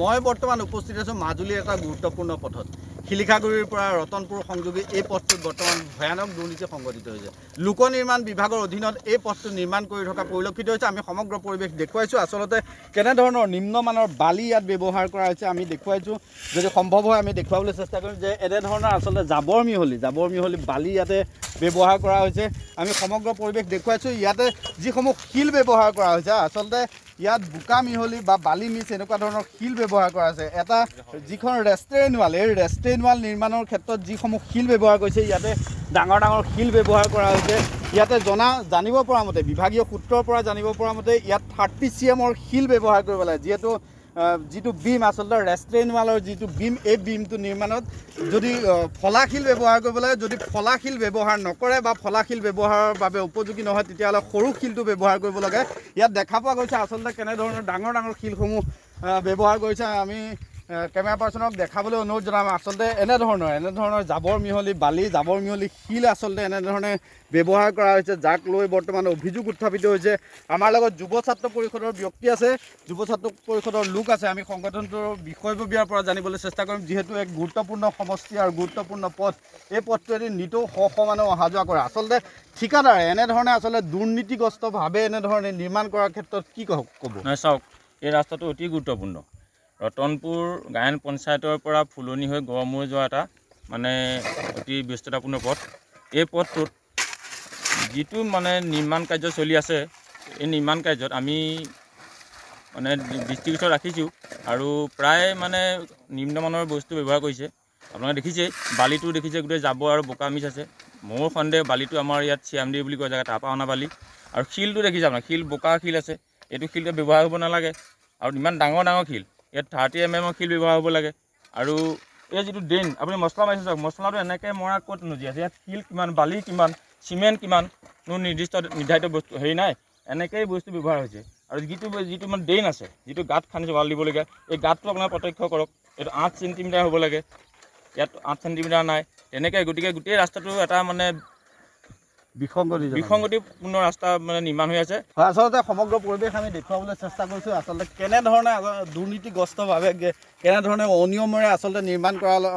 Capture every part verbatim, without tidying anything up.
मैं बर्तमान उपस्थित आसो माजुली एक गुरुत्वपूर्ण पथत शिलिखागुड़ीर पर रतनपुर संयोगी यह पथट बर्तमान भयानक दुर्नीति संघटित हो लोक निर्माण विभाग अधीन यह पथ निर्माण परिलक्षित आम समग्र परिवेश देखाई आसलते केनेधरण निम्नमानर बाली इतना व्यवहार करा देखा जो सम्भव है आम देखाबले चेष्टा करें आसलते जाबर मिहली जाबर मिहली बाली इतने व्यवहार करा समग्र परिवेश देखाई इते जिसमें शिल व्यवहार करा आसलते इतना बुका मिहली बाली मिच एने शिल व्यवहार करा जी रेस्टुरेंट वाल रेस्टुरेंट वाल निर्माण क्षेत्र में जिसमें शिल व्यवहार करते डांगर डांगर शिल व्यवहार करते जना जानपरा मते विभागीय सूत्ररपरा जानपरा मते इतना थर्टी सी एम शिल व्यवहार कर लगे जीतु जी बीम आसलते रेस्टुरेंट वाल जी बीम ये बीम तो निर्माण जो फला शिल व्यवहार कर लगे जो फला शिल व्यवहार नक फला शिल व्यवहार उपयोगी नहय तेतियाले सरू शिल तो व्यवहार कर लगे इतना देखा पा गई आसलते केनेधरण डांगर डांगर शिलसमूह व्यवहार कर केमेरा पार्सनक देखाबले अनुरोध जानाम आसलते एनेधৰণৰ एनेधৰণৰ जाবৰ মিহলি বালি জাবৰ মিহলি শিল आसलते एनेधरणे व्यवहार কৰা হৈছে যাক লৈ বৰ্তমান অভিযোগ উত্থাপিত হৈছে। আমাৰ লগত যুৱ ছাত্ৰ পৰিষদৰ ব্যক্তি আছে যুৱ ছাত্ৰ পৰিষদৰ লোক আছে আমি সংগঠনটোৰ বিষয়ববীয়াৰ পৰা জানিবলৈ চেষ্টা কৰিম যিহেতু এক গুৰুত্বপূৰ্ণ সমষ্টি আৰু গুৰুত্বপূৰ্ণ পথ এই পথটোৱেদি নিতৌ শ শ মানুহ অহা যোৱা কৰে আচলতে ঠিকাদাৰে এনেধৰণে আচলতে দুৰ্নীতিগ্ৰস্তভাৱে এনেধৰণে নিৰ্মাণ কৰাৰ ক্ষেত্ৰত কি ক'ব নাই চাওক এই ৰাস্তাটো অতি গুৰুত্বপূৰ্ণ रतनपुर गायन पंचायतर फुलनी गड़मूर जो मानने अति व्यस्ततापूर्ण पथ ये पथट जी मानने निर्माण कार्य चलि आसे ये निर्माण कार्य आम मानने दृष्टिगोचर राखी और प्राय मानने निम्नमानर बस्तु व्यवहार करें अपना देखिसे बाली देखिसे गोटे जब और बोका मिच आसे मोर सन्देह बाली इतना श्यामदी क्या जगह तापा अना बाली और शिल तो देखिसे अपना शिल बोका शिल आसे यू शिल व्यवहार हम नागे और इन डाँगर डाँगर शिल इतना थार्टी एम एम शिल व्यवहार हम लगे और यह जी ड्रेन अपनी मसला मार्च चाहक मसला तो एने मरा कत नुजी आज इतना शिल कि बाली कि सीमेंट कि निर्दिष्ट निर्धारित बस्तु हेरी ना एने बस्तु व्यवहार और जी जी मैं ड्रेन आसे जी गाँत खानी वाल दीबल ये गाँत अपना प्रत्यक्ष करक यू आठ सेन्टिमिटार हम लगे इतना आठ सेन्टिमिटार ना तैने गए गोटे रास्ता तो मानने विसंगति विसंगतिपूर्ण रास्ता मानने निर्माण आसलते समग्र परिवेश आम देखाबले चेष्टा करते केनेधरणे दुर्नीतिग्रस्तभावे केनेधरणे अनियमेरे आसलते निर्माण करा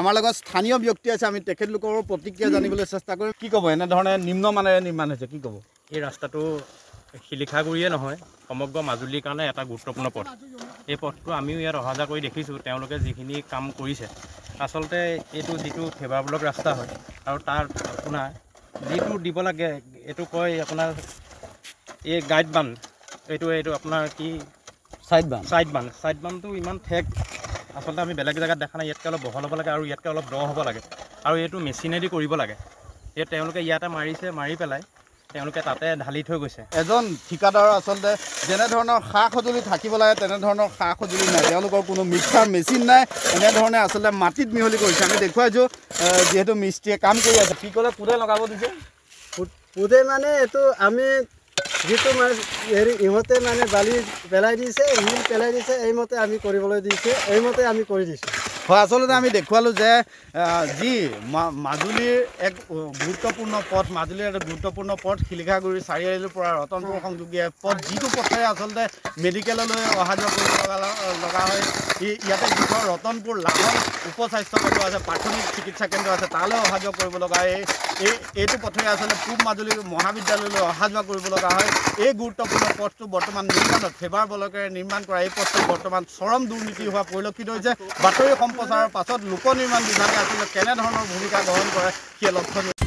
आमार लगत स्थानीय व्यक्ति आछे आमी तेखेतलोकर प्रतिक्रिया जानिबले चेष्टा करिम कि कब एनेधरणे निम्नमानरे निर्माण होइछे कि कब ये रास्ताटो शिलिखागुड़िये नहय समग्र माजुलीर कारणे एटा गुरुत्वपूर्ण पथ ये पथटो आमिओ इयात अहा जा करि देखिछो तेओलोके जिखिनि काम करिछे आसलते एटो जिटो फेभार ब्लक रास्ता हय आरु तार आपोनार जी दी लगे यू कय अपना ये गाइड बान यू अपना कि साइड बान साइड बान साइड बान तो इन ठेक आसलते आम बेलेग जगह देखा ना इतक अलग बहल हम लगे और इतक अलग द हम लगे और यू मेसिनेदी लगे इतने मारी से मारी पेल ताते ढाली थी गई एजन ठिकादार आसलते जेनेधৰণৰ खा सजुली থাকিব লাগে তেনেধৰণৰ खा सजुली নাই তেওঁলোকৰ কোনো মিক্সাৰ মেচিন নাই এনেধৰণে আচলতে মাটিত মিহলি কৰিছে আমি দেখুৱাইছো যেহেতু মিস্ত্ৰীয়ে কাম কৰি আছে কি ক'লে পুৰে লগাব দিছে পুৰে মানে এটো আমি যেটো মানে হেৰি ইহতে মানে বালি পেলাই দিছে হিল পেলাই দিছে এইমতে আমি কৰিবলৈ দিছে এইমতে আমি কৰি দিছো হয় আচলতে আমি দেখুৱালো যে যি মাজুলীৰ এক গুৰুত্বপূৰ্ণ পথ মাজুলীৰ এটা গুৰুত্বপূৰ্ণ পথ শিলিখাগুৰি চাৰিআলিৰ পৰা ৰতনপুৰ সংযোগী পথ যিটো পথে আচলতে মেডিকেললৈ অহা যোৱা লগা হয় ইয়াতে যিখন ৰতনপুৰ লাহন উপস্বাস্থ্য কেন্দ্ৰ আছে প্ৰাথমিক চিকিৎসা কেন্দ্ৰ আছে তালৈ অহা যোৱা কৰিব লগা হয় এই এইটো পথে আচলতে পূব মাজুলী মহাবিদ্যালয়লৈ অহা যোৱা কৰিব লগা হয় এই গুৰুত্বপূৰ্ণ পথটো বৰ্তমান নিৰ্মাণত ফেভাৰ ব্লকেৰে নিৰ্মাণ কৰা এই পথটো বৰ্তমান চৰম দুৰ্নীতি হোৱা পৰিলক্ষিত হৈছে বাতৰি সম্প্ৰচাৰৰ পাছত লোক নিৰ্মাণ বিভাগে আচলতে কেনেধৰণৰ ভূমিকা গ্ৰহণ কৰে সেই লক্ষণীয়।